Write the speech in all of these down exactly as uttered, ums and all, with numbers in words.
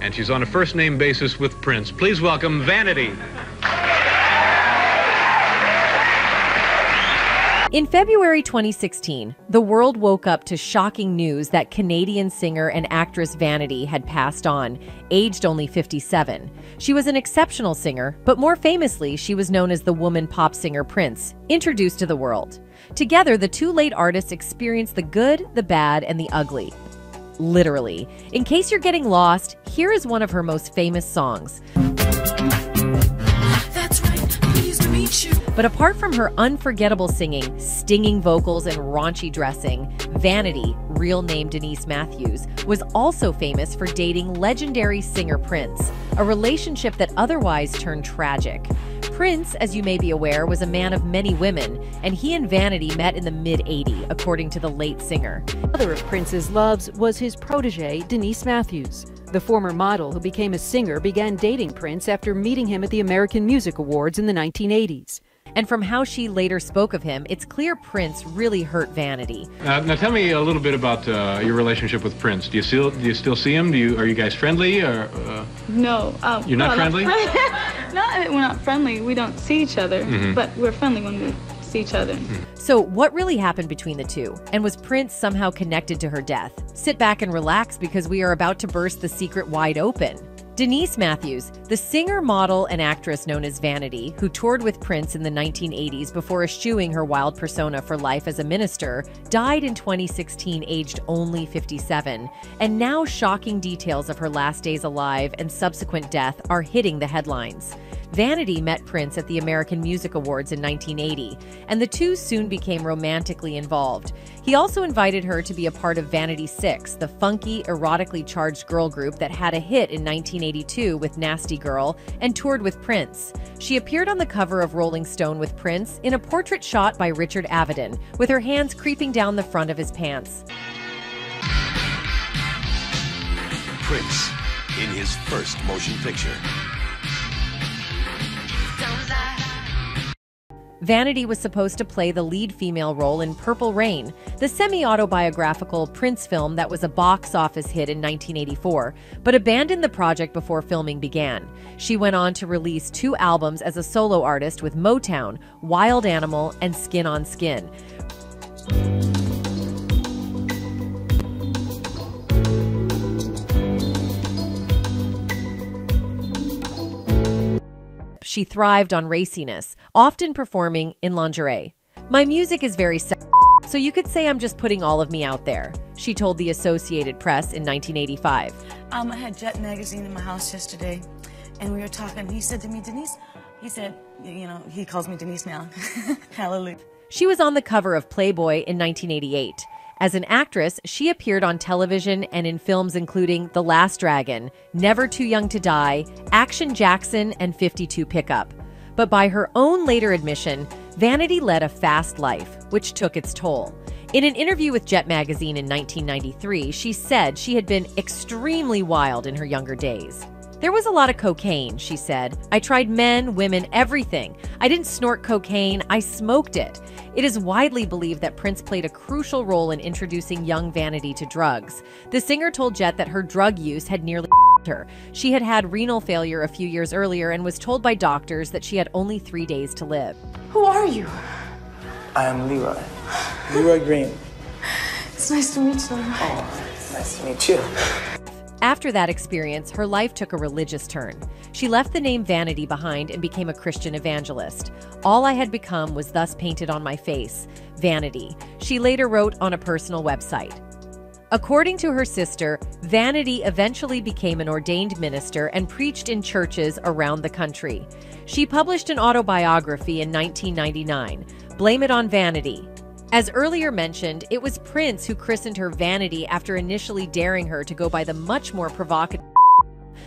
and she's on a first-name basis with Prince. Please welcome Vanity. In February twenty sixteen, the world woke up to shocking news that Canadian singer and actress Vanity had passed on, aged only fifty-seven. She was an exceptional singer, but more famously, she was known as the woman pop singer Prince, introduced to the world. Together, the two late artists experienced the good, the bad, and the ugly. Literally. In case you're getting lost, here is one of her most famous songs. But apart from her unforgettable singing, stinging vocals, and raunchy dressing, Vanity, real name Denise Matthews, was also famous for dating legendary singer Prince, a relationship that otherwise turned tragic. Prince, as you may be aware, was a man of many women, and he and Vanity met in the mid eighties, according to the late singer. Another of Prince's loves was his protege, Denise Matthews. The former model, who became a singer, began dating Prince after meeting him at the American Music Awards in the nineteen eighties. And from how she later spoke of him, it's clear Prince really hurt Vanity. Uh, now tell me a little bit about uh, your relationship with Prince. Do you still do you still see him? Do you are you guys friendly or? Uh, no, um, you're not well, friendly. No, we're not friendly. We don't see each other, mm-hmm. but we're friendly when we see each other. Mm-hmm. So what really happened between the two? And was Prince somehow connected to her death? Sit back and relax because we are about to burst the secret wide open. Denise Matthews, the singer, model, and actress known as Vanity, who toured with Prince in the nineteen eighties before eschewing her wild persona for life as a minister, died in twenty sixteen aged only fifty-seven, and now shocking details of her last days alive and subsequent death are hitting the headlines. Vanity met Prince at the American Music Awards in nineteen eighty, and the two soon became romantically involved. He also invited her to be a part of Vanity six, the funky, erotically charged girl group that had a hit in nineteen eighty-two with Nasty Girl and toured with Prince. She appeared on the cover of Rolling Stone with Prince in a portrait shot by Richard Avedon, with her hands creeping down the front of his pants. Prince in his first motion picture. Vanity was supposed to play the lead female role in Purple Rain, the semi-autobiographical Prince film that was a box office hit in nineteen eighty-four, but abandoned the project before filming began. She went on to release two albums as a solo artist with Motown, Wild Animal, and Skin on Skin. She thrived on raciness, often performing in lingerie. "My music is very sexy, so you could say I'm just putting all of me out there," she told the Associated Press in nineteen eighty-five. Um, I had Jet Magazine in my house yesterday, and we were talking. He said to me, "Denise," he said, you know, he calls me Denise now. Hallelujah. She was on the cover of Playboy in nineteen eighty-eight. As an actress, she appeared on television and in films including The Last Dragon, Never Too Young to Die, Action Jackson, and fifty-two Pickup. But by her own later admission, Vanity led a fast life, which took its toll. In an interview with Jet Magazine in nineteen ninety-three, she said she had been extremely wild in her younger days. "There was a lot of cocaine," she said. "I tried men, women, everything. I didn't snort cocaine, I smoked it." It is widely believed that Prince played a crucial role in introducing young Vanity to drugs. The singer told Jet that her drug use had nearly her. She had had renal failure a few years earlier and was told by doctors that she had only three days to live. "Who are you?" "I am Leroy. Leroy Green." "It's nice to meet you." "Oh, it's nice to meet you." After that experience, her life took a religious turn. She left the name Vanity behind and became a Christian evangelist. "All I had become was thus painted on my face, Vanity," she later wrote on a personal website. According to her sister, Vanity eventually became an ordained minister and preached in churches around the country. She published an autobiography in nineteen ninety-nine, Blame It on Vanity. As earlier mentioned, it was Prince who christened her Vanity after initially daring her to go by the much more provocative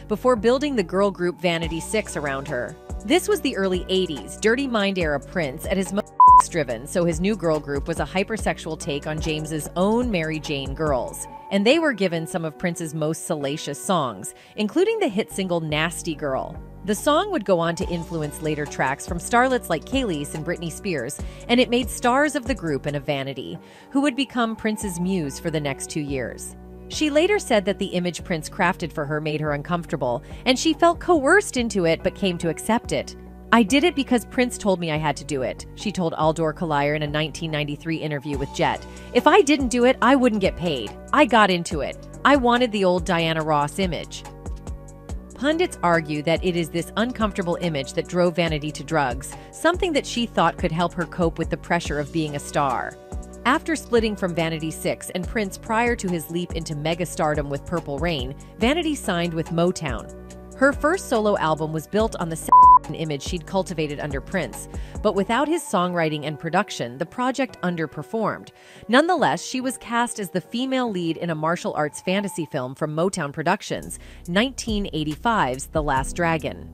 before building the girl group Vanity six around her. This was the early eighties, Dirty Mind era Prince at his most driven, so his new girl group was a hypersexual take on James's own Mary Jane Girls. And they were given some of Prince's most salacious songs, including the hit single Nasty Girl. The song would go on to influence later tracks from starlets like Khalees and Britney Spears, and it made stars of the group and of Vanity, who would become Prince's muse for the next two years. She later said that the image Prince crafted for her made her uncomfortable, and she felt coerced into it but came to accept it. "I did it because Prince told me I had to do it," she told Aldor Collier in a nineteen ninety-three interview with Jet. "If I didn't do it, I wouldn't get paid. I got into it. I wanted the old Diana Ross image." Pundits argue that it is this uncomfortable image that drove Vanity to drugs, something that she thought could help her cope with the pressure of being a star. After splitting from Vanity six and Prince prior to his leap into megastardom with Purple Rain, Vanity signed with Motown. Her first solo album was built on the image she'd cultivated under Prince, but without his songwriting and production, the project underperformed. Nonetheless, she was cast as the female lead in a martial arts fantasy film from Motown Productions, nineteen eighty-five's The Last Dragon.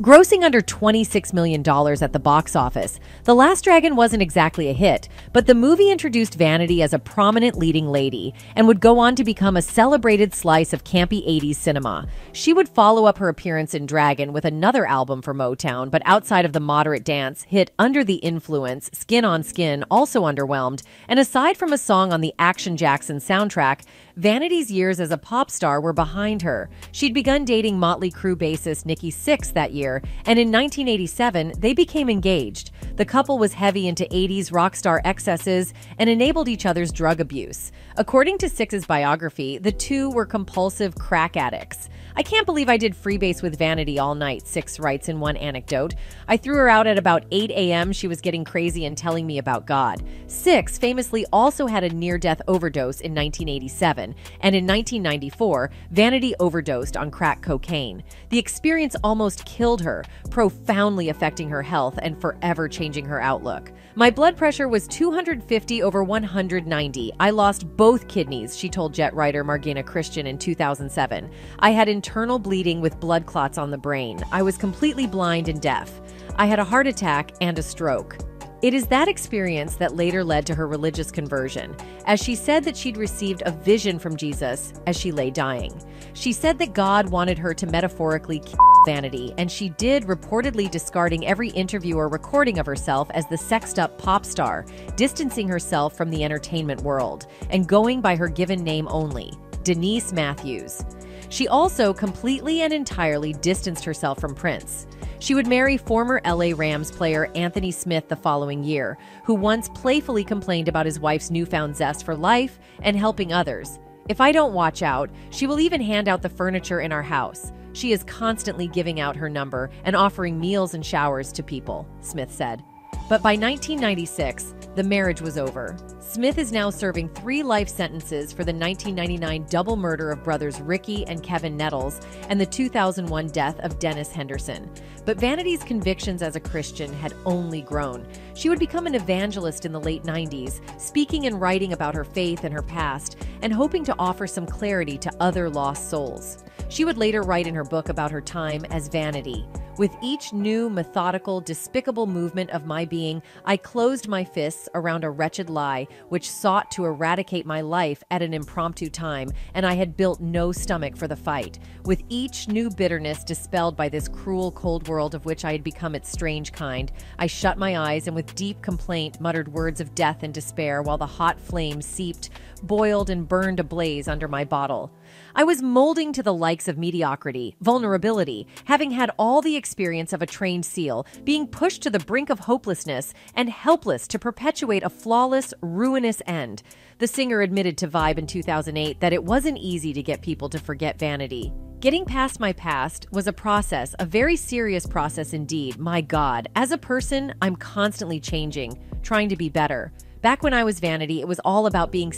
Grossing under twenty-six million dollars at the box office, The Last Dragon wasn't exactly a hit, but the movie introduced Vanity as a prominent leading lady and would go on to become a celebrated slice of campy eighties cinema. She would follow up her appearance in Dragon with another album for Motown, but outside of the moderate dance hit Under the Influence, Skin on Skin also underwhelmed, and aside from a song on the Action Jackson soundtrack, Vanity's years as a pop star were behind her. She'd begun dating Motley Crue bassist Nikki Sixx that year, and in nineteen eighty-seven, they became engaged. The couple was heavy into eighties rock star excesses and enabled each other's drug abuse. According to Sixx's biography, the two were compulsive crack addicts. "I can't believe I did freebase with Vanity all night," Sixx writes in one anecdote. "I threw her out at about eight A M She was getting crazy and telling me about God." Sixx famously also had a near-death overdose in nineteen eighty-seven, and in nineteen ninety-four, Vanity overdosed on crack cocaine. The experience almost killed her, profoundly affecting her health and forever changing her outlook. "My blood pressure was two hundred fifty over one hundred ninety. I lost both kidneys," she told Jet writer Margena Christian in two thousand seven. "I had internal bleeding with blood clots on the brain. I was completely blind and deaf. I had a heart attack and a stroke." It is that experience that later led to her religious conversion, as she said that she'd received a vision from Jesus as she lay dying. She said that God wanted her to metaphorically kill Vanity, and she did, reportedly discarding every interview or recording of herself as the sexed-up pop star, distancing herself from the entertainment world, and going by her given name only, Denise Matthews. She also completely and entirely distanced herself from Prince. She would marry former L A Rams player Anthony Smith the following year, who once playfully complained about his wife's newfound zest for life and helping others. "If I don't watch out, she will even hand out the furniture in our house. She is constantly giving out her number and offering meals and showers to people," Smith said. But by nineteen ninety-six, the marriage was over. Smith is now serving three life sentences for the nineteen ninety-nine double murder of brothers Ricky and Kevin Nettles and the two thousand one death of Dennis Henderson. But Vanity's convictions as a Christian had only grown. She would become an evangelist in the late nineties, speaking and writing about her faith and her past, and hoping to offer some clarity to other lost souls. She would later write in her book about her time as Vanity. "With each new, methodical, despicable movement of my being, I closed my fists around a wretched lie which sought to eradicate my life at an impromptu time, and I had built no stomach for the fight. With each new bitterness dispelled by this cruel, cold world of which I had become its strange kind, I shut my eyes and with deep complaint muttered words of death and despair while the hot flame seeped, boiled, and burned ablaze under my bottle. I was molding to the likes of mediocrity, vulnerability, having had all the experience of a trained seal, being pushed to the brink of hopelessness and helpless to perpetuate a flawless, ruinous end." The singer admitted to Vibe in two thousand eight that it wasn't easy to get people to forget Vanity. "Getting past my past was a process, a very serious process indeed. My God, as a person, I'm constantly changing, trying to be better. Back when I was Vanity, it was all about being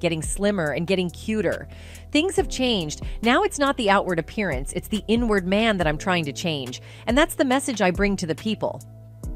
getting slimmer and getting cuter. Things have changed. Now it's not the outward appearance, it's the inward man that I'm trying to change. And that's the message I bring to the people."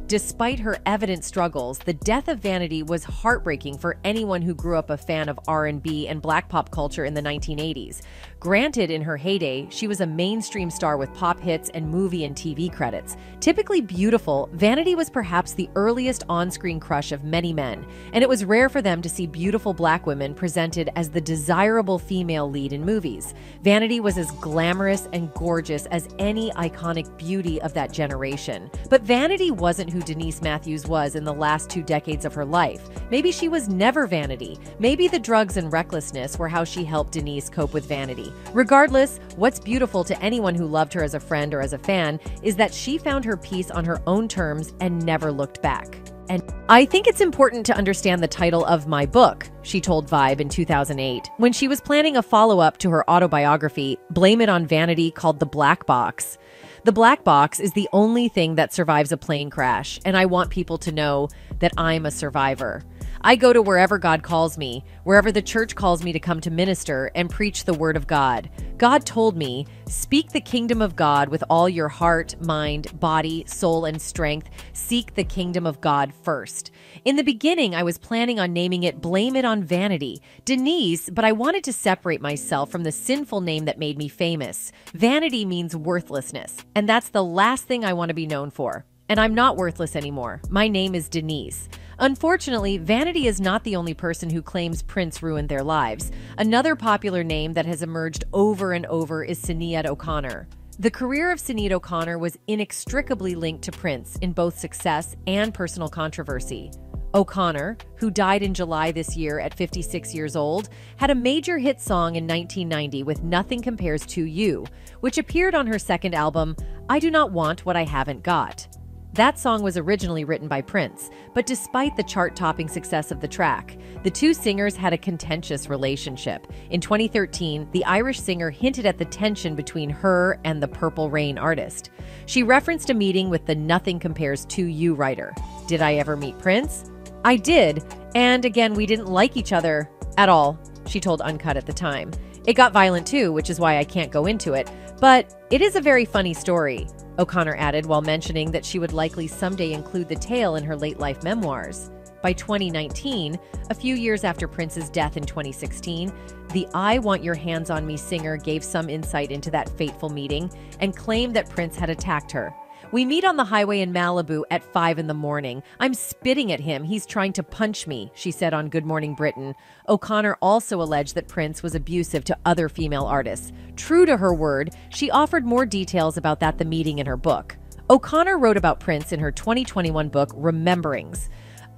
Despite her evident struggles, the death of Vanity was heartbreaking for anyone who grew up a fan of R and B and black pop culture in the nineteen eighties. Granted, in her heyday, she was a mainstream star with pop hits and movie and T V credits. Typically beautiful, Vanity was perhaps the earliest on-screen crush of many men, and it was rare for them to see beautiful black women presented as the desirable female lead in movies. Vanity was as glamorous and gorgeous as any iconic beauty of that generation. But Vanity wasn't who Denise Matthews was in the last two decades of her life. Maybe she was never Vanity. Maybe the drugs and recklessness were how she helped Denise cope with Vanity. Regardless, what's beautiful to anyone who loved her as a friend or as a fan is that she found her peace on her own terms and never looked back. And I think it's important to understand the title of my book, she told Vibe in two thousand eight, when she was planning a follow-up to her autobiography, Blame It on Vanity, called The Black Box. The black box is the only thing that survives a plane crash, and I want people to know that I'm a survivor. I go to wherever God calls me, wherever the church calls me to come to minister and preach the word of God. God told me, "Speak the kingdom of God with all your heart, mind, body, soul, and strength. Seek the kingdom of God first." In the beginning, I was planning on naming it Blame It on Vanity, Denise, but I wanted to separate myself from the sinful name that made me famous. Vanity means worthlessness, and that's the last thing I want to be known for. And I'm not worthless anymore. My name is Denise. Unfortunately, Vanity is not the only person who claims Prince ruined their lives. Another popular name that has emerged over and over is Sinéad O'Connor. The career of Sinéad O'Connor was inextricably linked to Prince in both success and personal controversy. O'Connor, who died in July this year at fifty-six years old, had a major hit song in nineteen ninety with Nothing Compares to You, which appeared on her second album, I Do Not Want What I Haven't Got. That song was originally written by Prince, but despite the chart-topping success of the track, the two singers had a contentious relationship. In twenty thirteen, the Irish singer hinted at the tension between her and the Purple Rain artist. She referenced a meeting with the Nothing Compares to You writer. Did I ever meet Prince? I did, and again, we didn't like each other at all, she told Uncut at the time. It got violent too, which is why I can't go into it, but it is a very funny story, O'Connor added while mentioning that she would likely someday include the tale in her late-life memoirs. By twenty nineteen, a few years after Prince's death in twenty sixteen, the I Want Your Hands on Me singer gave some insight into that fateful meeting and claimed that Prince had attacked her. We meet on the highway in Malibu at five in the morning. I'm spitting at him. He's trying to punch me, she said on Good Morning Britain. O'Connor also alleged that Prince was abusive to other female artists. True to her word, she offered more details about that the meeting in her book. O'Connor wrote about Prince in her twenty twenty-one book, Rememberings.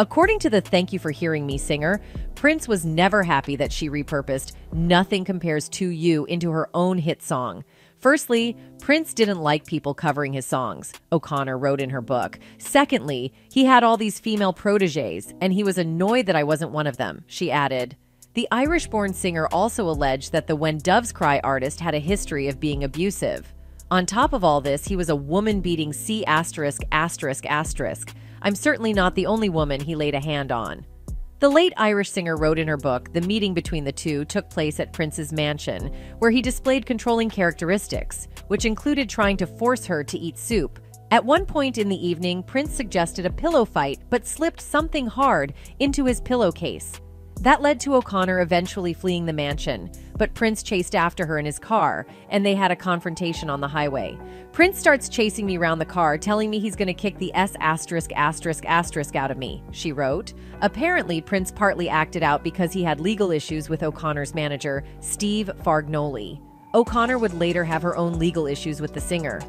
According to the Thank You for Hearing Me singer, Prince was never happy that she repurposed Nothing Compares to You into her own hit song. Firstly, Prince didn't like people covering his songs, O'Connor wrote in her book. Secondly, he had all these female protégées, and he was annoyed that I wasn't one of them, she added. The Irish-born singer also alleged that the When Doves Cry artist had a history of being abusive. On top of all this, he was a woman-beating C asterisk asterisk asterisk. I'm certainly not the only woman he laid a hand on. The late Irish singer wrote in her book, the meeting between the two took place at Prince's mansion, where he displayed controlling characteristics, which included trying to force her to eat soup. At one point in the evening, Prince suggested a pillow fight, but slipped something hard into his pillowcase. That led to O'Connor eventually fleeing the mansion, but Prince chased after her in his car, and they had a confrontation on the highway. Prince starts chasing me around the car, telling me he's going to kick the S asterisk asterisk asterisk out of me, she wrote. Apparently, Prince partly acted out because he had legal issues with O'Connor's manager, Steve Fargnoli. O'Connor would later have her own legal issues with the singer.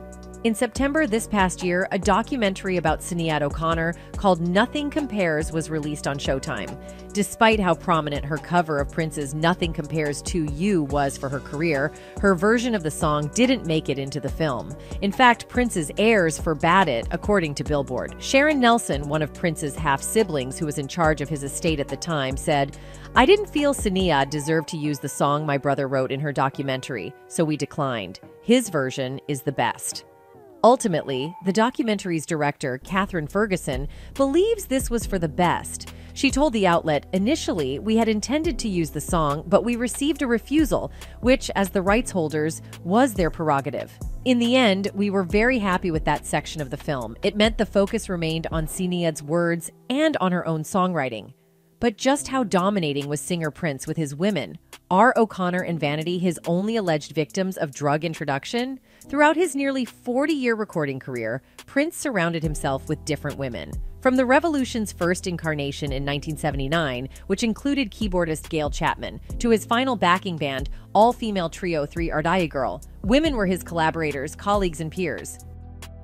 In September this past year, a documentary about Sinéad O'Connor called Nothing Compares was released on Showtime. Despite how prominent her cover of Prince's Nothing Compares to You was for her career, her version of the song didn't make it into the film. In fact, Prince's heirs forbade it, according to Billboard. Sharon Nelson, one of Prince's half-siblings who was in charge of his estate at the time, said, "I didn't feel Sinéad deserved to use the song my brother wrote in her documentary, so we declined. His version is the best." Ultimately, the documentary's director, Catherine Ferguson, believes this was for the best. She told the outlet, "Initially, we had intended to use the song, but we received a refusal, which, as the rights holders, was their prerogative. In the end, we were very happy with that section of the film. It meant the focus remained on Sinéad's words and on her own songwriting." But just how dominating was singer Prince with his women? Are O'Connor and Vanity his only alleged victims of drug introduction? Throughout his nearly forty-year recording career, Prince surrounded himself with different women. From the Revolution's first incarnation in nineteen seventy-nine, which included keyboardist Gail Chapman, to his final backing band, all-female trio Three Ardaya Girl, women were his collaborators, colleagues, and peers.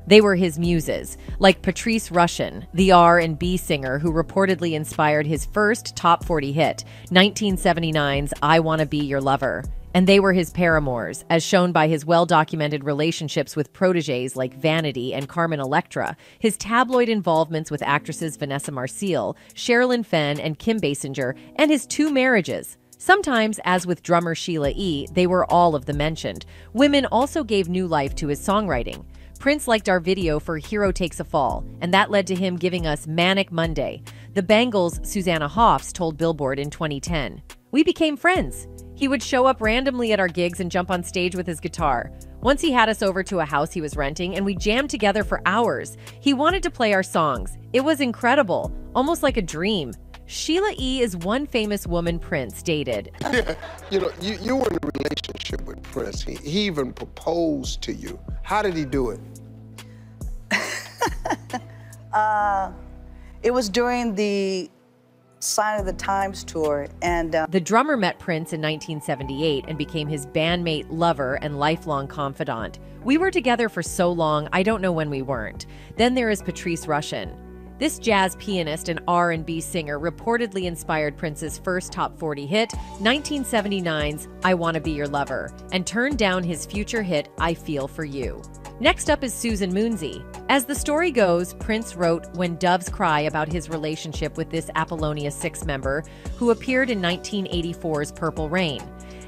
They were his muses, like Patrice Rushen, the R and B singer who reportedly inspired his first top forty hit, nineteen seventy-nine's I Wanna Be Your Lover. And they were his paramours, as shown by his well-documented relationships with protégés like Vanity and Carmen Electra, his tabloid involvements with actresses Vanessa Marcille, Sherilyn Fenn, and Kim Basinger, and his two marriages. Sometimes, as with drummer Sheila E., they were all of the mentioned. Women also gave new life to his songwriting. Prince liked our video for Hero Takes a Fall, and that led to him giving us Manic Monday. The Bangles' Susanna Hoffs told Billboard in twenty ten, "We became friends. He would show up randomly at our gigs and jump on stage with his guitar. Once he had us over to a house he was renting and we jammed together for hours. He wanted to play our songs. It was incredible, almost like a dream." Sheila E. is one famous woman Prince dated. Yeah, you know, you, you were in a relationship with Prince. He, he even proposed to you. How did he do it? uh, it was during the Sign of the Times tour, and uh, the drummer met Prince in nineteen seventy-eight and became his bandmate, lover, and lifelong confidant. "We were together for so long, I don't know when we weren't." Then there is Patrice Rushen. This jazz pianist and R and B singer reportedly inspired Prince's first top forty hit, nineteen seventy-nine's I Wanna Be Your Lover, and turned down his future hit, I Feel For You. Next up is Susan Moonsey. As the story goes, Prince wrote When Doves Cry about his relationship with this Apollonia six member, who appeared in nineteen eighty-four's Purple Rain.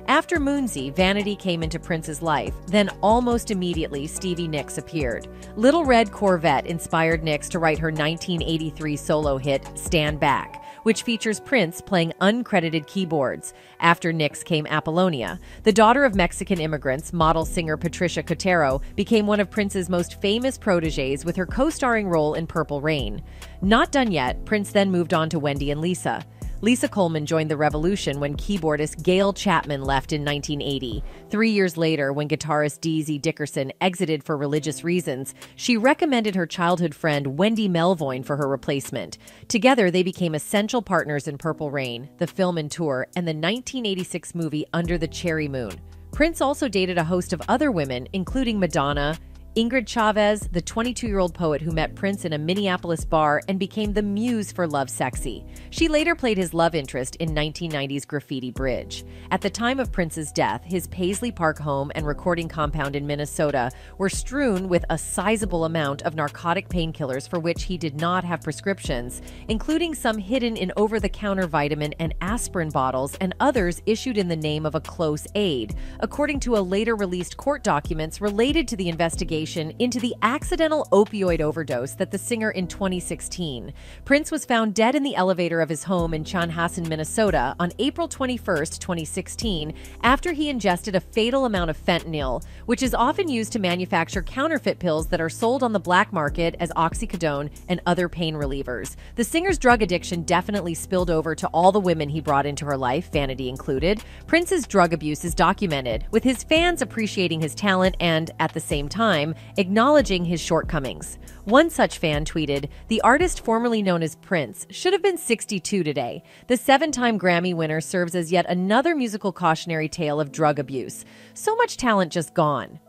After Moonsey, Vanity came into Prince's life, then almost immediately Stevie Nicks appeared. Little Red Corvette inspired Nicks to write her nineteen eighty-three solo hit, Stand Back, which features Prince playing uncredited keyboards. After Nicks came Apollonia. The daughter of Mexican immigrants, model singer Patricia Cotero, became one of Prince's most famous protégés with her co-starring role in Purple Rain. Not done yet, Prince then moved on to Wendy and Lisa. Lisa Coleman joined the Revolution when keyboardist Gail Chapman left in nineteen eighty. Three years later, when guitarist Deezy Dickerson exited for religious reasons, she recommended her childhood friend Wendy Melvoin for her replacement. Together, they became essential partners in Purple Rain, the film and tour, and the nineteen eighty-six movie Under the Cherry Moon. Prince also dated a host of other women, including Madonna, Ingrid Chavez, the twenty-two-year-old poet who met Prince in a Minneapolis bar and became the muse for Love Sexy. She later played his love interest in nineteen ninety's Graffiti Bridge. At the time of Prince's death, his Paisley Park home and recording compound in Minnesota were strewn with a sizable amount of narcotic painkillers for which he did not have prescriptions, including some hidden in over-the-counter vitamin and aspirin bottles and others issued in the name of a close aide, according to a later released court documents related to the investigation into the accidental opioid overdose that the singer in twenty sixteen. Prince was found dead in the elevator of his home in Chanhassen, Minnesota on April twenty-first, twenty sixteen, after he ingested a fatal amount of fentanyl, which is often used to manufacture counterfeit pills that are sold on the black market as oxycodone and other pain relievers. The singer's drug addiction definitely spilled over to all the women he brought into her life, Vanity included. Prince's drug abuse is documented, with his fans appreciating his talent and, at the same time, acknowledging his shortcomings. One such fan tweeted, "The artist formerly known as Prince should have been sixty-two today." The seven-time Grammy winner serves as yet another musical cautionary tale of drug abuse. So much talent just gone.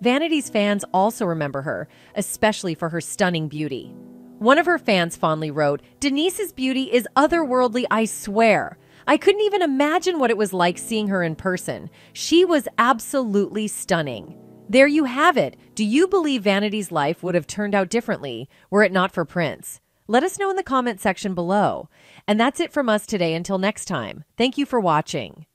Vanity's fans also remember her, especially for her stunning beauty. One of her fans fondly wrote, "Denise's beauty is otherworldly, I swear. I couldn't even imagine what it was like seeing her in person. She was absolutely stunning." There you have it. Do you believe Vanity's life would have turned out differently were it not for Prince? Let us know in the comment section below. And that's it from us today. Until next time, thank you for watching.